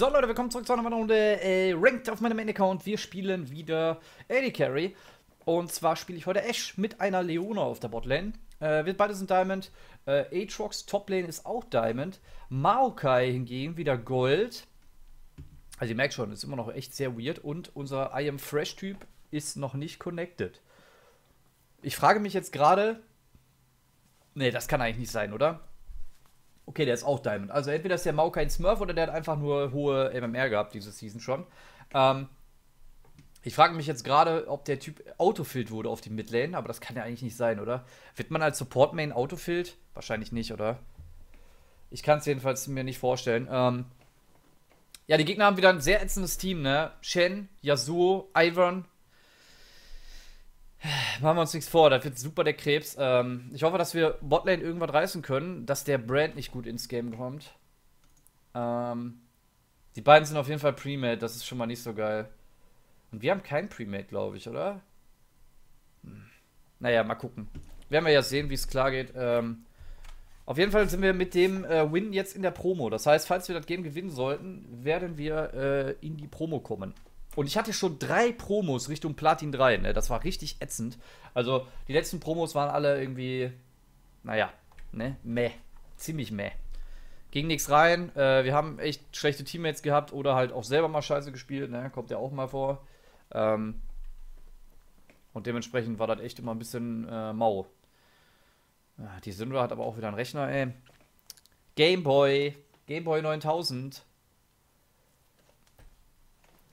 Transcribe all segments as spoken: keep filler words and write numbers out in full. So Leute, willkommen zurück zu einer Runde äh, Ranked auf meinem Main-Account. Wir spielen wieder A D Carry. Und zwar spiele ich heute Ashe mit einer Leona auf der Botlane. Äh, wir beide sind Diamond. Äh, Aatrox Toplane ist auch Diamond. Maokai hingegen wieder Gold. Also ihr merkt schon, ist immer noch echt sehr weird. Und unser I am Fresh Typ ist noch nicht connected. Ich frage mich jetzt gerade... Nee, das kann eigentlich nicht sein, oder? Okay, der ist auch Diamond. Also entweder ist der Mau kein Smurf oder der hat einfach nur hohe M M R gehabt diese Season schon. Ähm, ich frage mich jetzt gerade, ob der Typ autofilled wurde auf die Midlane, aber das kann ja eigentlich nicht sein, oder? Wird man als Support-Main autofilled? Wahrscheinlich nicht, oder? Ich kann es jedenfalls mir nicht vorstellen. Ähm, ja, die Gegner haben wieder ein sehr ätzendes Team, ne? Shen, Yasuo, Ivern. Machen wir uns nichts vor, da wird super der Krebs. Ähm, ich hoffe, dass wir Botlane irgendwas reißen können, dass der Brand nicht gut ins Game kommt. Ähm, die beiden sind auf jeden Fall Premade, das ist schon mal nicht so geil. Und wir haben keinen Premade, glaube ich, oder? Hm. Naja, mal gucken. Werden wir ja sehen, wie es klar geht. Ähm, auf jeden Fall sind wir mit dem äh, Win jetzt in der Promo. Das heißt, falls wir das Game gewinnen sollten, werden wir äh, in die Promo kommen. Und ich hatte schon drei Promos Richtung Platin drei, ne? Das war richtig ätzend. Also, die letzten Promos waren alle irgendwie, naja, ne? Meh. Ziemlich meh. Ging nichts rein. Äh, wir haben echt schlechte Teammates gehabt oder halt auch selber mal scheiße gespielt, ne? Kommt ja auch mal vor. Ähm, und dementsprechend war das echt immer ein bisschen äh, mau. Die Syndra hat aber auch wieder einen Rechner, ey. Gameboy. Gameboy neuntausend.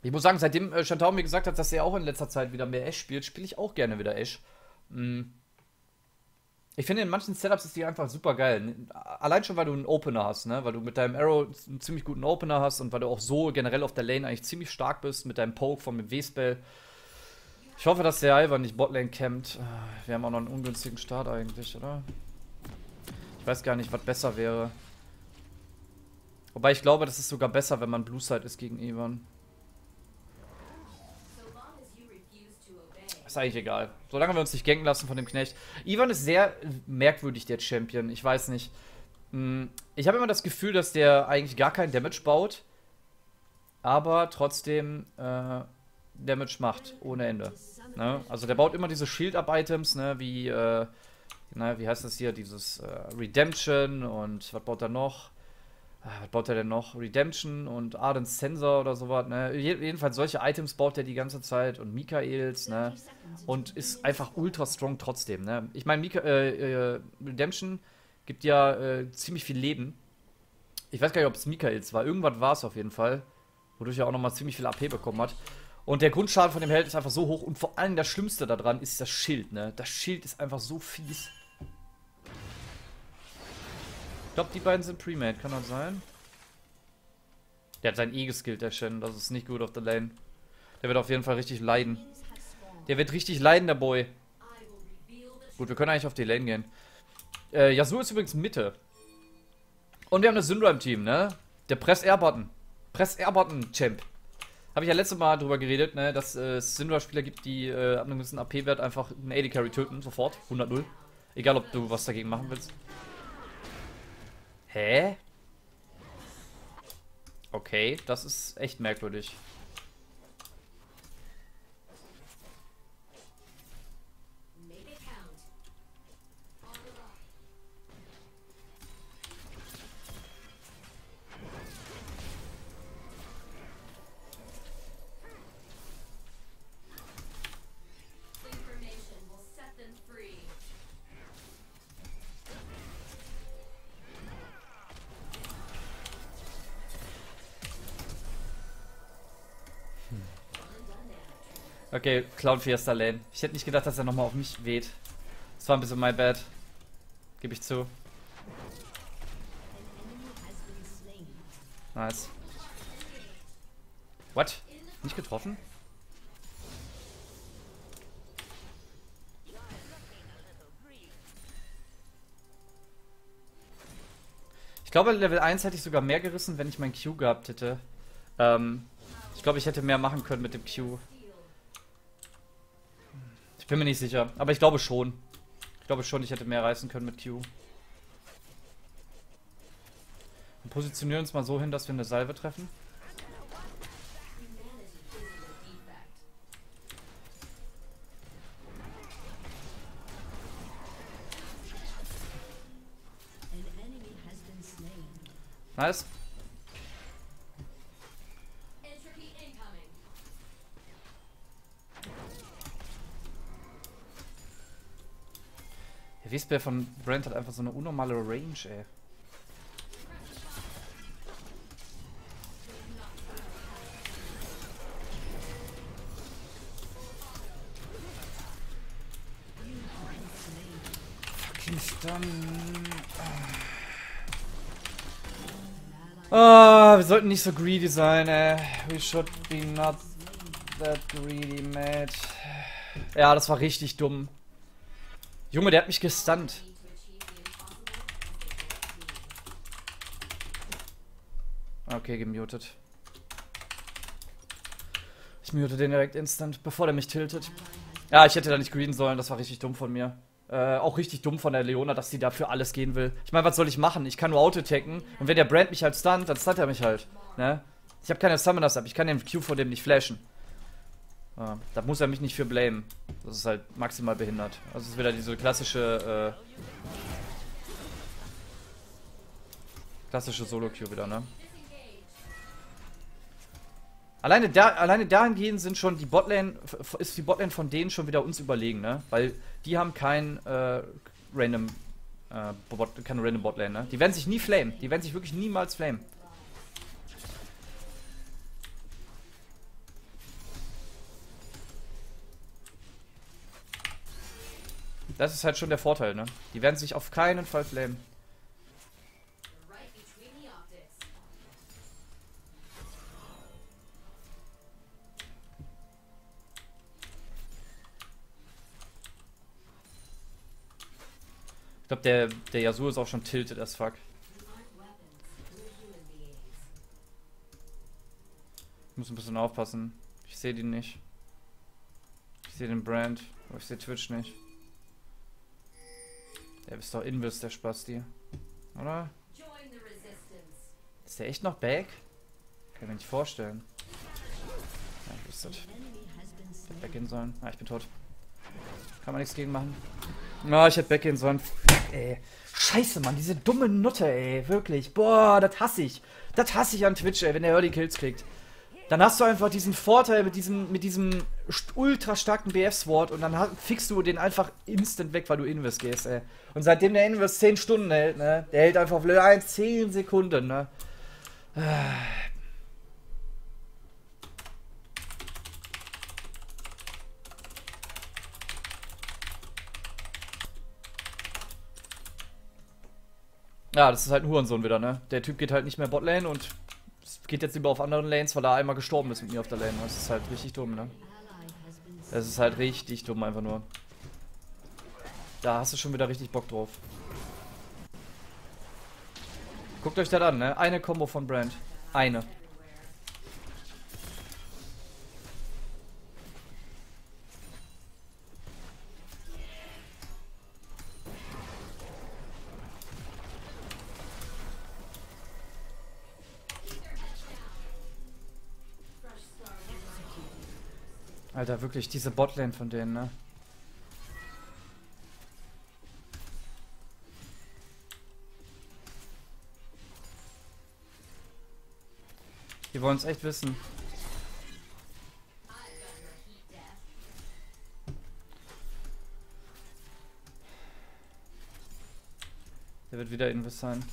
Ich muss sagen, seitdem äh, Chantau mir gesagt hat, dass er auch in letzter Zeit wieder mehr Ashe spielt, spiele ich auch gerne wieder Ashe. Mhm. Ich finde, in manchen Setups ist die einfach super geil. Allein schon, weil du einen Opener hast, ne? Weil du mit deinem Arrow einen ziemlich guten Opener hast und weil du auch so generell auf der Lane eigentlich ziemlich stark bist mit deinem Poke vom W-Spell. Ich hoffe, dass der Ivern nicht Botlane campt. Wir haben auch noch einen ungünstigen Start eigentlich, oder? Ich weiß gar nicht, was besser wäre. Wobei ich glaube, das ist sogar besser, wenn man Blue Side ist gegen Ivern. Ist eigentlich egal. Solange wir uns nicht ganken lassen von dem Knecht. Ivern ist sehr merkwürdig, der Champion. Ich weiß nicht. Ich habe immer das Gefühl, dass der eigentlich gar keinen Damage baut. Aber trotzdem äh, Damage macht. Ohne Ende. Ne? Also der baut immer diese Shield-Up-Items, ne? Wie, äh, na, wie heißt das hier? Dieses äh, Redemption und was baut er noch? Was baut er denn noch? Redemption und Arden's Censor oder sowas, ne? Jedenfalls solche Items baut er die ganze Zeit und Mikael's, ne? Und ist einfach ultra strong trotzdem, ne? Ich meine, äh, äh, Redemption gibt ja äh, ziemlich viel Leben. Ich weiß gar nicht, ob es Mikael's war. Irgendwas war es auf jeden Fall. Wodurch er auch nochmal ziemlich viel A P bekommen hat. Und der Grundschaden von dem Held ist einfach so hoch. Und vor allem das Schlimmste daran ist das Schild, ne? Das Schild ist einfach so fies. Ich glaube, die beiden sind Premade, kann das sein? Der hat sein E geskillt, der Shen. Das ist nicht gut auf der Lane. Der wird auf jeden Fall richtig leiden. Der wird richtig leiden, der Boy. Gut, wir können eigentlich auf die Lane gehen. Äh, Yasuo ist übrigens Mitte. Und wir haben eine Syndra im Team, ne? Der Press-R-Button. Press-R-Button-Champ. Habe ich ja letztes Mal drüber geredet, ne? Dass äh, es Syndra-Spieler gibt, die äh, ab einem gewissen A P-Wert einfach einen A D-Carry töten, sofort. hundert null. Egal, ob du was dagegen machen willst. Hä? Okay, das ist echt merkwürdig. Okay, Clown Fiesta Lane. Ich hätte nicht gedacht, dass er nochmal auf mich weht. Das war ein bisschen my bad. Gebe ich zu. Nice. What? Nicht getroffen? Ich glaube, Level eins hätte ich sogar mehr gerissen, wenn ich mein Q gehabt hätte. Ähm, ich glaube, ich hätte mehr machen können mit dem Q. Ich bin mir nicht sicher, aber ich glaube schon. Ich glaube schon, ich hätte mehr reißen können mit Q. Wir positionieren uns mal so hin, dass wir eine Salve treffen. Nice. Der Wiesbär von Brand hat einfach so eine unnormale Range, ey. Fucking Stun. Ah, oh, wir sollten nicht so greedy sein, ey. We should be not that greedy, mate. Ja, das war richtig dumm. Junge, der hat mich gestunt. Okay, gemutet. Ich mute den direkt instant, bevor der mich tiltet. Ja, ich hätte da nicht greeden sollen, das war richtig dumm von mir. Äh, auch richtig dumm von der Leona, dass sie dafür alles gehen will. Ich meine, was soll ich machen? Ich kann nur auto-tacken. Und wenn der Brand mich halt stunt, dann stunt er mich halt. Ne? Ich habe keine Summoners ab, ich kann den Q vor dem nicht flashen. Ah, da muss er mich nicht für blamen. Das ist halt maximal behindert. Also es ist wieder diese klassische äh, klassische Solo-Queue wieder, ne? Alleine, da, alleine dahingehend sind schon die Botlane, ist die Botlane von denen schon wieder uns überlegen, ne? Weil die haben kein äh, random äh, Bot, keine random Botlane, ne? Die werden sich nie flamen. Die werden sich wirklich niemals flamen. Das ist halt schon der Vorteil, ne? Die werden sich auf keinen Fall flamen. Ich glaube, der, der Yasuo ist auch schon tilted as fuck. Ich muss ein bisschen aufpassen. Ich sehe den nicht. Ich sehe den Brand, aber ich sehe Twitch nicht. Der ist doch Inverse, der Spasti. Oder? Ist der echt noch back? Kann ich mir nicht vorstellen. Ja, ich wüsste das. Ich hätte backgehen sollen. Ah, ich bin tot. Kann man nichts gegen machen. Na, oh, ich hätte backgehen sollen. Ey. Scheiße, Mann, diese dumme Nutte, ey. Wirklich. Boah, das hasse ich. Das hasse ich an Twitch, ey, wenn der Early Kills kriegt. Dann hast du einfach diesen Vorteil mit diesem, mit diesem ultra starken B F-Sword und dann fixst du den einfach instant weg, weil du Inverse gehst, ey. Und seitdem der Inverse zehn Stunden hält, ne, der hält einfach auf Level eins zehn Sekunden, ne. Ja, das ist halt ein Hurensohn wieder, ne. Der Typ geht halt nicht mehr Botlane und geht jetzt lieber auf anderen Lanes, weil er einmal gestorben ist mit mir auf der Lane. Das ist halt richtig dumm, ne? Das ist halt richtig dumm, einfach nur. Da hast du schon wieder richtig Bock drauf. Guckt euch das an, ne? Eine Combo von Brand. Eine. Alter, wirklich, diese Botlane von denen, ne? Die wollen es echt wissen. Der wird wieder Invest sein.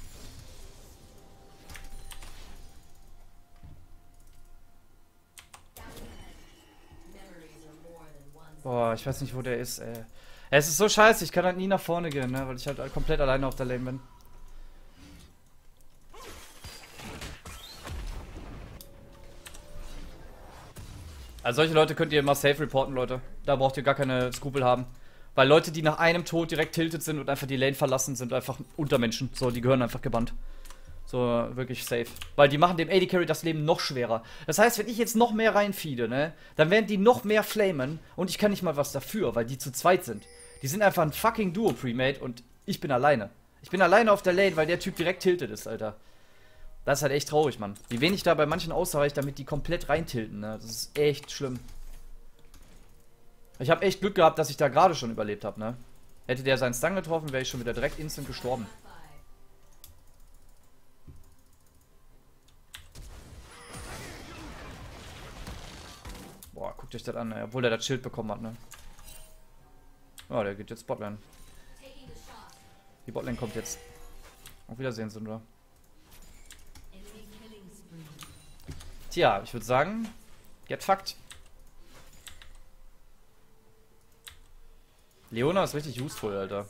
Boah, ich weiß nicht, wo der ist, ey. Es ist so scheiße, ich kann halt nie nach vorne gehen, ne? Weil ich halt komplett alleine auf der Lane bin. Also solche Leute könnt ihr immer safe reporten, Leute. Da braucht ihr gar keine Skrupel haben. Weil Leute, die nach einem Tod direkt tiltet sind und einfach die Lane verlassen, sind einfach Untermenschen. So, die gehören einfach gebannt. So, wirklich safe. Weil die machen dem A D Carry das Leben noch schwerer. Das heißt, wenn ich jetzt noch mehr reinfeede, ne, dann werden die noch mehr flamen und ich kann nicht mal was dafür, weil die zu zweit sind. Die sind einfach ein fucking Duo-Premade und ich bin alleine. Ich bin alleine auf der Lane, weil der Typ direkt tiltet ist, Alter. Das ist halt echt traurig, Mann. Wie wenig da bei manchen ausreicht, damit die komplett reintilten, ne. Das ist echt schlimm. Ich habe echt Glück gehabt, dass ich da gerade schon überlebt habe, ne. Hätte der seinen Stun getroffen, wäre ich schon wieder direkt instant gestorben. Boah, guckt euch das an, ey. Obwohl der das Schild bekommen hat, ne? Ja, der geht jetzt Botlane. Die Botlane kommt jetzt. Auf Wiedersehen, Syndra. Tja, ich würde sagen, get fucked. Leona ist richtig useful, Alter.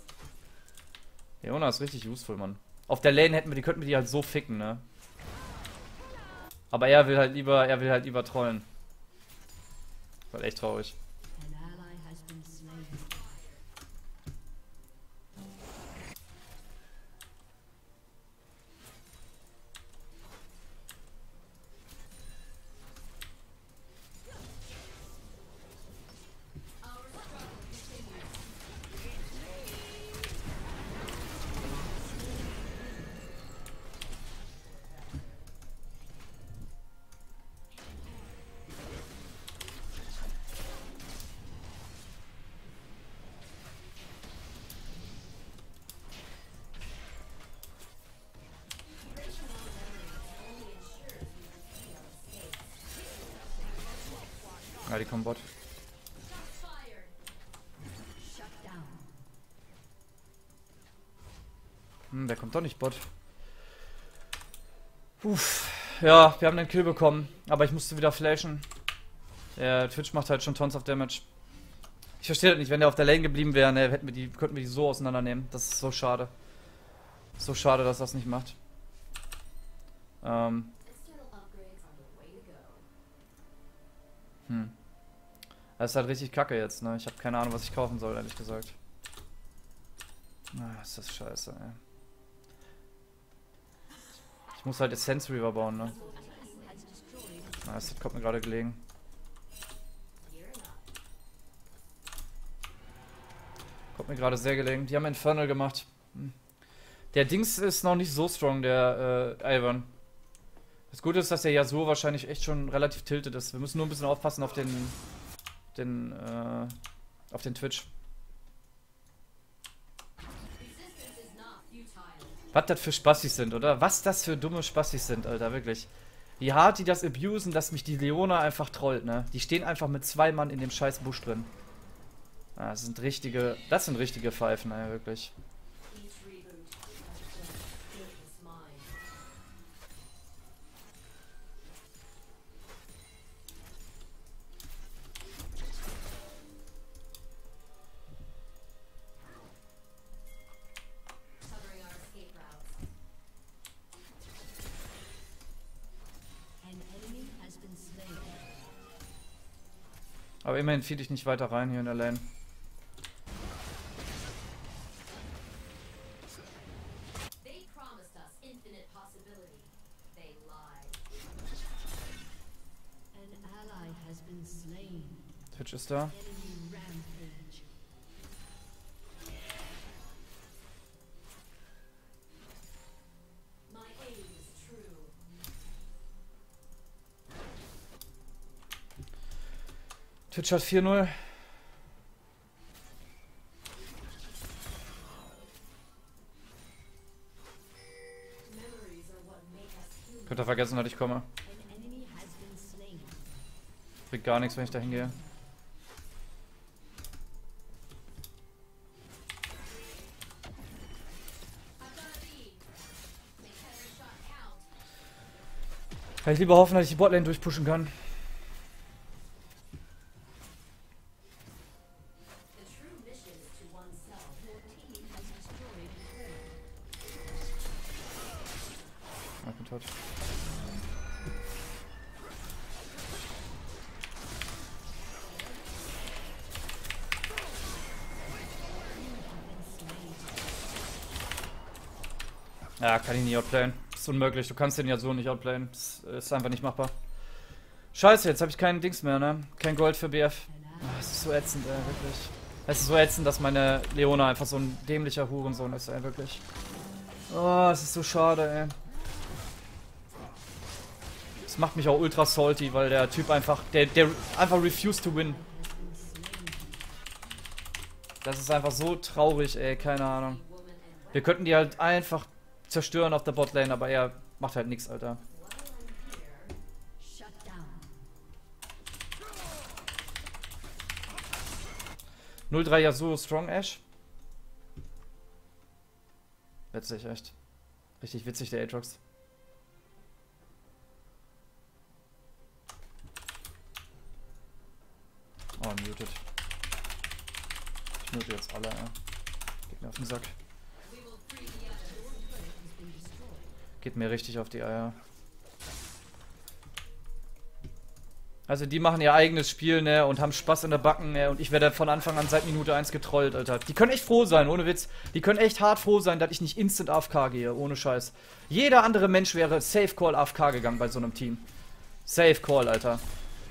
Leona ist richtig useful, Mann. Auf der Lane hätten wir die, könnten wir die halt so ficken, ne? Aber er will halt lieber, er will halt lieber trollen. Das war echt traurig. Die Kombot. Hm, der kommt doch nicht Bot. Uff. Ja, wir haben den Kill bekommen, aber ich musste wieder flashen. Der Twitch macht halt schon tons of Damage. Ich verstehe das nicht, wenn der auf der Lane geblieben wäre, ne, hätten wir die, könnten wir die so auseinandernehmen. Das ist so schade. So schade, dass das nicht macht. Ähm. Hm. Das ist halt richtig kacke jetzt, ne? Ich habe keine Ahnung, was ich kaufen soll, ehrlich gesagt. Ah, ist das scheiße, ey. Ich muss halt Essence Reaver bauen, ne? Ah, das kommt mir gerade gelegen. Kommt mir gerade sehr gelegen. Die haben Infernal gemacht. Der Dings ist noch nicht so strong, der äh, Ivern. Das Gute ist, dass der Yasuo wahrscheinlich echt schon relativ tiltet ist. Wir müssen nur ein bisschen aufpassen auf den... den, äh, auf den Twitch. Was das für Spassis sind, oder? Was das für dumme Spassis sind, Alter, wirklich. Wie hart die das abusen, dass mich die Leona einfach trollt, ne? Die stehen einfach mit zwei Mann in dem scheiß Busch drin. Ah, das sind richtige... Das sind richtige Pfeifen, ey, wirklich. Aber immerhin fiel ich nicht weiter rein hier in der Lane. Twitch ist da. Twitch hat vier null. Könnt ihr vergessen, dass ich komme. Bringt gar nichts, wenn ich da hingehe. Kann ich lieber hoffen, dass ich die Botlane durchpushen kann. Ja, kann ihn nicht outplayen. Ist unmöglich. Du kannst den ja so nicht outplayen. Ist, ist einfach nicht machbar. Scheiße, jetzt habe ich keinen Dings mehr, ne? Kein Gold für B F. Oh, das ist so ätzend, ey, wirklich. Es ist so ätzend, dass meine Leona einfach so ein dämlicher Hurensohn ist, ey, wirklich. Oh, es ist so schade, ey. Das macht mich auch ultra salty, weil der Typ einfach, der, der einfach refused to win. Das ist einfach so traurig, ey, keine Ahnung. Wir könnten die halt einfach zerstören auf der Botlane, aber er macht halt nichts, Alter. null drei Yasuo Strong Ashe. Witzig, echt. Richtig witzig, der Aatrox. Oh, muted. Ich mute jetzt alle, ja. Geht mir auf den Sack. Geht mir richtig auf die Eier. Also die machen ihr eigenes Spiel, ne, und haben Spaß in der Backen, ne, und ich werde von Anfang an seit Minute eins getrollt, Alter. Die können echt froh sein, ohne Witz. Die können echt hart froh sein, dass ich nicht instant A F K gehe, ohne Scheiß. Jeder andere Mensch wäre Safe Call A F K gegangen bei so einem Team. Safe Call, Alter.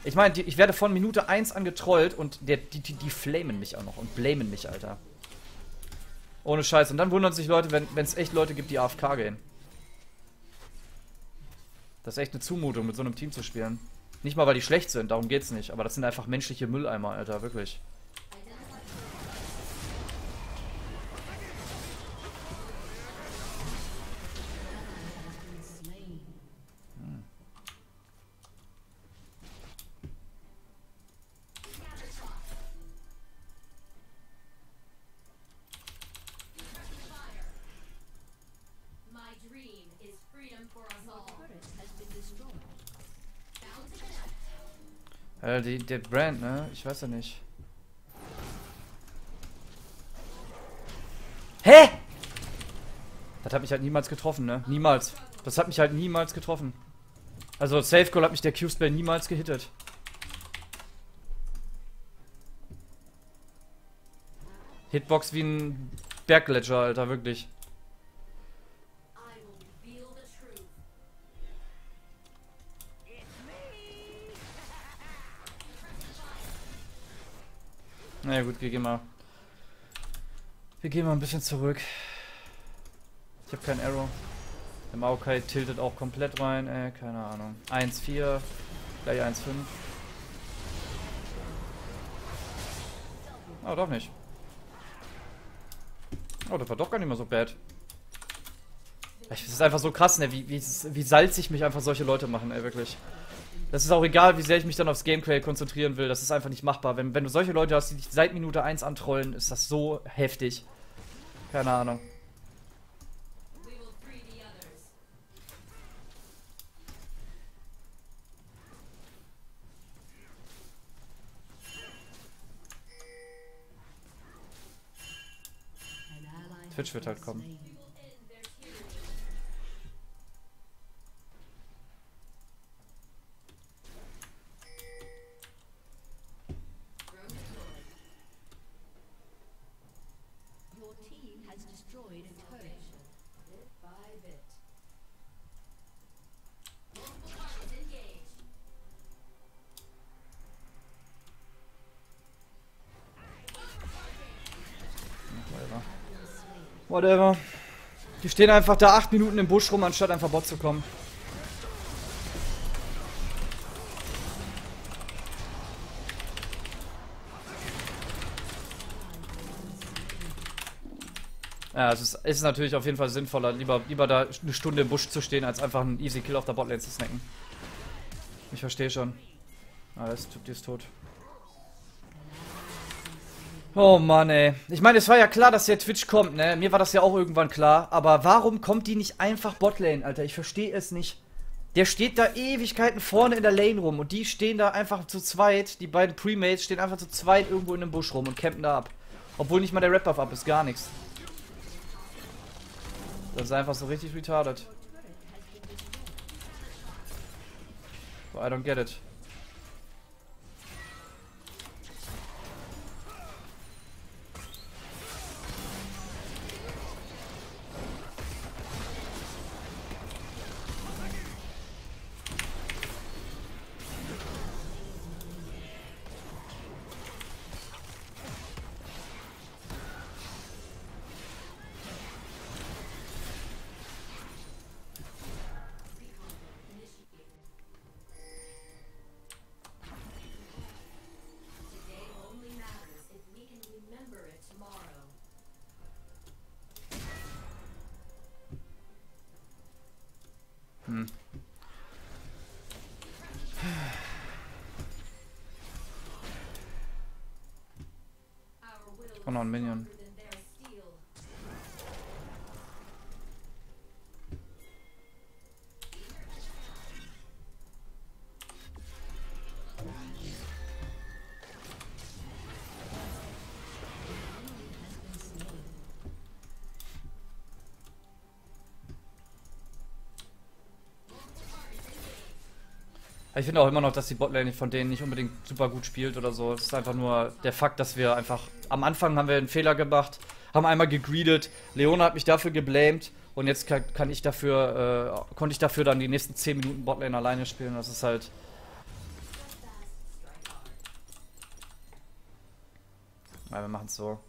Ich meine, ich werde von Minute eins an getrollt und der, die, die, die flamen mich auch noch und blamen mich, Alter. Ohne Scheiß. Und dann wundern sich Leute, wenn es echt Leute gibt, die A F K gehen. Das ist echt eine Zumutung, mit so einem Team zu spielen. Nicht mal, weil die schlecht sind, darum geht's nicht. Aber das sind einfach menschliche Mülleimer, Alter, wirklich. Hm. Äh, die, der Brand, ne? Ich weiß ja nicht. Hä? Das hat mich halt niemals getroffen, ne? Niemals. Das hat mich halt niemals getroffen. Also, Safe Call hat mich der Q-Spell niemals gehittet. Hitbox wie ein Berggletscher, Alter, wirklich. Na gut, wir gehen mal. Wir gehen mal ein bisschen zurück. Ich habe keinen Arrow. Der Maokai tiltet auch komplett rein, ey, keine Ahnung. eins vier, gleich eins fünf. Oh, doch nicht. Oh, das war doch gar nicht mal so bad. Es ist einfach so krass, ne, wie, wie, wie salzig mich einfach solche Leute machen, ey, wirklich. Das ist auch egal, wie sehr ich mich dann aufs Gameplay konzentrieren will. Das ist einfach nicht machbar. Wenn, wenn du solche Leute hast, die dich seit Minute eins antrollen, ist das so heftig. Keine Ahnung. Twitch wird halt kommen. Whatever. Die stehen einfach da acht Minuten im Busch rum, anstatt einfach Bot zu kommen. Ja, es ist, ist natürlich auf jeden Fall sinnvoller, lieber, lieber da eine Stunde im Busch zu stehen, als einfach einen easy Kill auf der Botlane zu snacken. Ich verstehe schon. Ah, das Typ, die ist tot. Oh Mann, ey. Ich meine, es war ja klar, dass der Twitch kommt, ne? Mir war das ja auch irgendwann klar. Aber warum kommt die nicht einfach Botlane, Alter? Ich verstehe es nicht. Der steht da Ewigkeiten vorne in der Lane rum. Und die stehen da einfach zu zweit. Die beiden Premates stehen einfach zu zweit irgendwo in einem Busch rum und campen da ab. Obwohl nicht mal der Rap-Buff ab ist. Gar nichts. Das ist einfach so richtig retarded. So, I don't get it. brauche noch einen Minion. Ich finde auch immer noch, dass die Botlane von denen nicht unbedingt super gut spielt oder so. Es ist einfach nur der Fakt, dass wir einfach... Am Anfang haben wir einen Fehler gemacht, haben einmal gegreedet. Leona hat mich dafür geblamed. Und jetzt kann, kann ich dafür, äh, konnte ich dafür dann die nächsten zehn Minuten Botlane alleine spielen. Das ist halt... Ja, wir machen es so.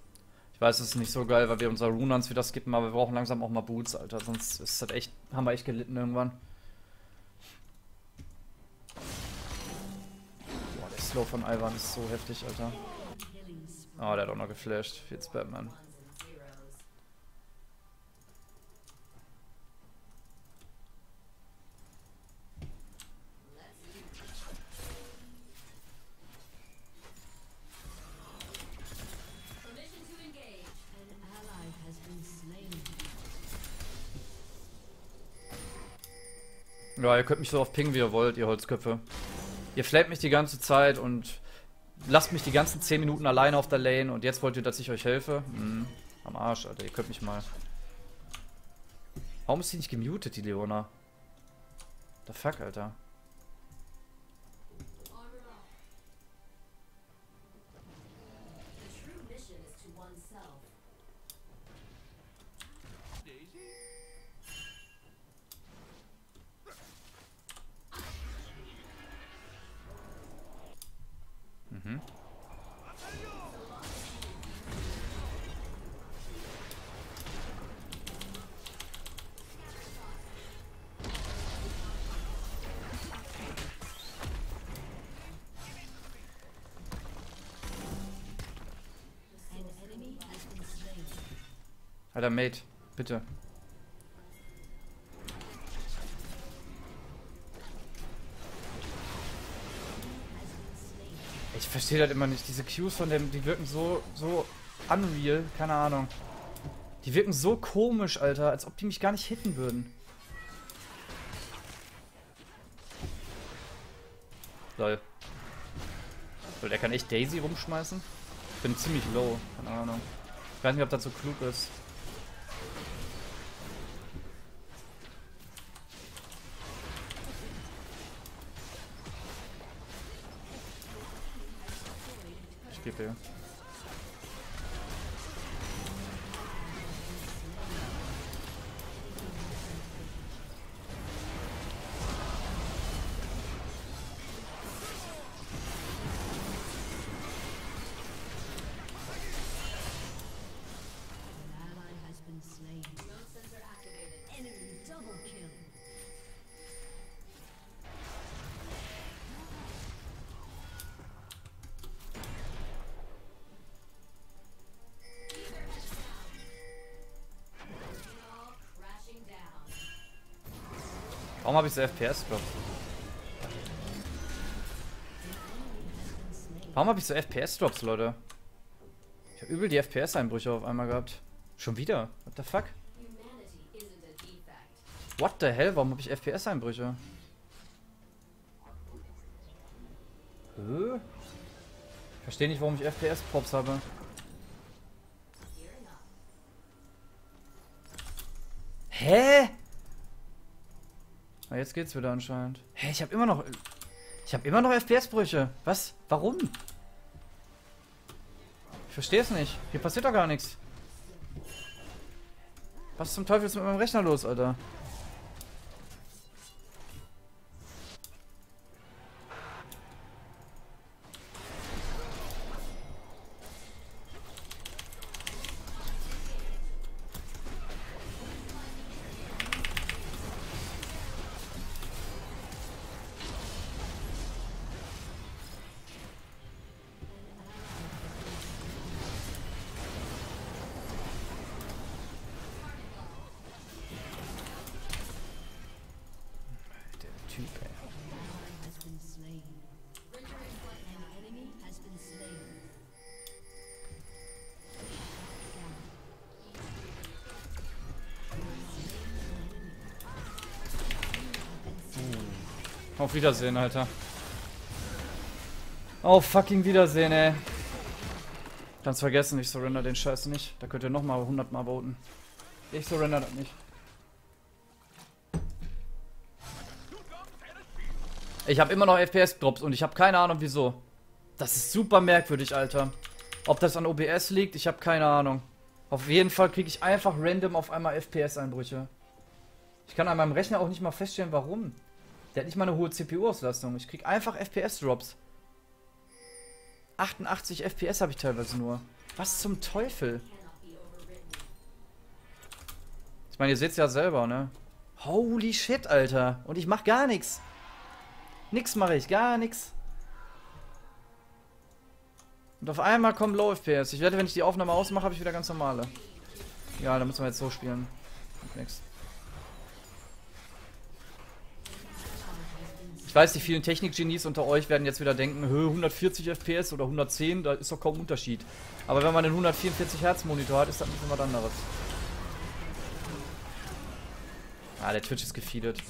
Ich weiß, es ist nicht so geil, weil wir unsere Runans wieder skippen. Aber wir brauchen langsam auch mal Boots, Alter. Sonst ist das echt, haben wir echt gelitten irgendwann. Slow von Ivern ist so heftig, Alter. Oh, der hat auch noch geflasht. Jetzt Batman. Ja, ihr könnt mich so oft pingen, wie ihr wollt, ihr Holzköpfe. Ihr flamet mich die ganze Zeit und lasst mich die ganzen zehn Minuten alleine auf der Lane und jetzt wollt ihr, dass ich euch helfe? Mhm. Am Arsch, Alter, ihr könnt mich mal. Warum ist die nicht gemutet, die Leona? The fuck, Alter. Alter, Mate, bitte. Ich verstehe das immer nicht. Diese Qs von dem, die wirken so, so unreal. Keine Ahnung. Die wirken so komisch, Alter. Als ob die mich gar nicht hitten würden. Lol. So, der kann echt Daisy rumschmeißen? Ich bin ziemlich low. Keine Ahnung. Ich weiß nicht, ob das so klug ist. Hier. Warum habe ich so F P S gedroppt? Warum habe ich so F P S-Drops, Leute? Ich habe übel die F P S-Einbrüche auf einmal gehabt. Schon wieder? What the fuck? What the hell? Warum habe ich F P S-Einbrüche? Hä? Ich verstehe nicht, warum ich F P S-Props habe. Hä? Jetzt geht's wieder anscheinend. Hä, hey, ich habe immer noch... Ich habe immer noch F P S-Brüche. Was? Warum? Ich verstehe es nicht. Hier passiert doch gar nichts. Was zum Teufel ist mit meinem Rechner los, Alter? Auf Wiedersehen, Alter. Auf fucking Wiedersehen, ey. Kannst vergessen, ich surrender den Scheiß nicht. Da könnt ihr nochmal hundert Mal voten. Ich surrender das nicht. Ich habe immer noch F P S-Drops und ich habe keine Ahnung wieso. Das ist super merkwürdig, Alter. Ob das an O B S liegt, ich habe keine Ahnung. Auf jeden Fall kriege ich einfach random auf einmal F P S-Einbrüche. Ich kann an meinem Rechner auch nicht mal feststellen, warum. Der hat nicht mal eine hohe C P U-Auslastung. Ich kriege einfach F P S-Drops. achtundachtzig F P S habe ich teilweise nur. Was zum Teufel? Ich meine, ihr seht es ja selber, ne? Holy shit, Alter. Und ich mache gar nichts. Nix mache ich, gar nichts. Und auf einmal kommen Low F P S. Ich werde, wenn ich die Aufnahme ausmache, habe ich wieder ganz normale. Ja, da müssen wir jetzt so spielen. Nix. Ich weiß, die vielen Technik-Genies unter euch werden jetzt wieder denken, hundertvierzig F P S oder hundertzehn, da ist doch kaum Unterschied. Aber wenn man einen hundertvierundvierzig Hertz Monitor hat, ist das ein bisschen was anderes. Ah, der Twitch ist gefeedet.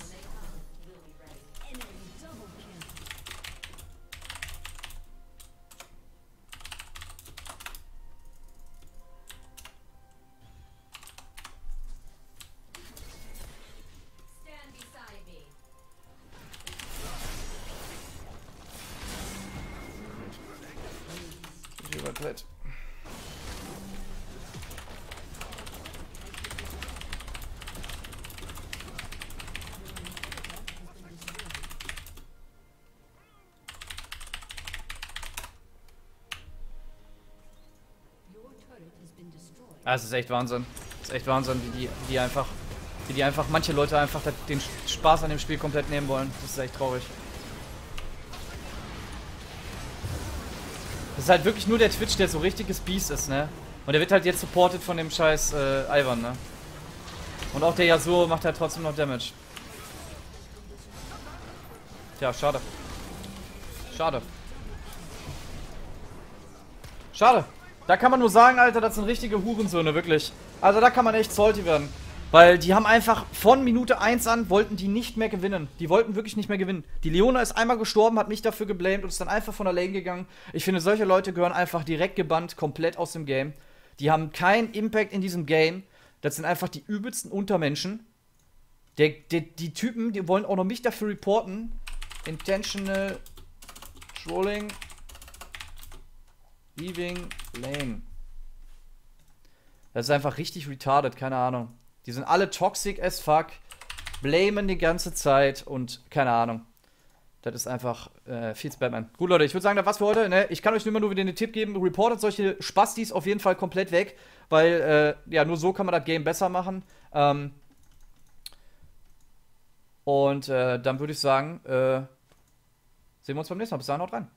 Das ist echt Wahnsinn. Das ist echt Wahnsinn, wie die, wie die einfach, wie die einfach, manche Leute einfach den Spaß an dem Spiel komplett nehmen wollen. Das ist echt traurig. Das ist halt wirklich nur der Twitch, der so richtiges Beast ist, ne? Und der wird halt jetzt supported von dem scheiß äh, Ivern, ne? Und auch der Yasuo macht halt trotzdem noch Damage. Tja, schade. Schade. Schade. Da kann man nur sagen, Alter, das sind richtige Hurensöhne, wirklich. Also da kann man echt salty werden. Weil die haben einfach von Minute eins an, wollten die nicht mehr gewinnen. Die wollten wirklich nicht mehr gewinnen. Die Leona ist einmal gestorben, hat mich dafür geblamed und ist dann einfach von der Lane gegangen. Ich finde, solche Leute gehören einfach direkt gebannt, komplett aus dem Game. Die haben keinen Impact in diesem Game. Das sind einfach die übelsten Untermenschen. Der, der, die Typen, die wollen auch noch mich dafür reporten. Intentional Trolling. Leaving Lane. Das ist einfach richtig retarded, keine Ahnung. Die sind alle toxic as fuck, blamen die ganze Zeit und keine Ahnung. Das ist einfach äh, viel zu Batman. Gut, Leute, ich würde sagen, das war's für heute. Ne? Ich kann euch immer nur wieder den Tipp geben, reportet solche Spastis auf jeden Fall komplett weg, weil äh, ja, nur so kann man das Game besser machen. Ähm und äh, dann würde ich sagen, äh, sehen wir uns beim nächsten Mal. Bis dahin, haut rein.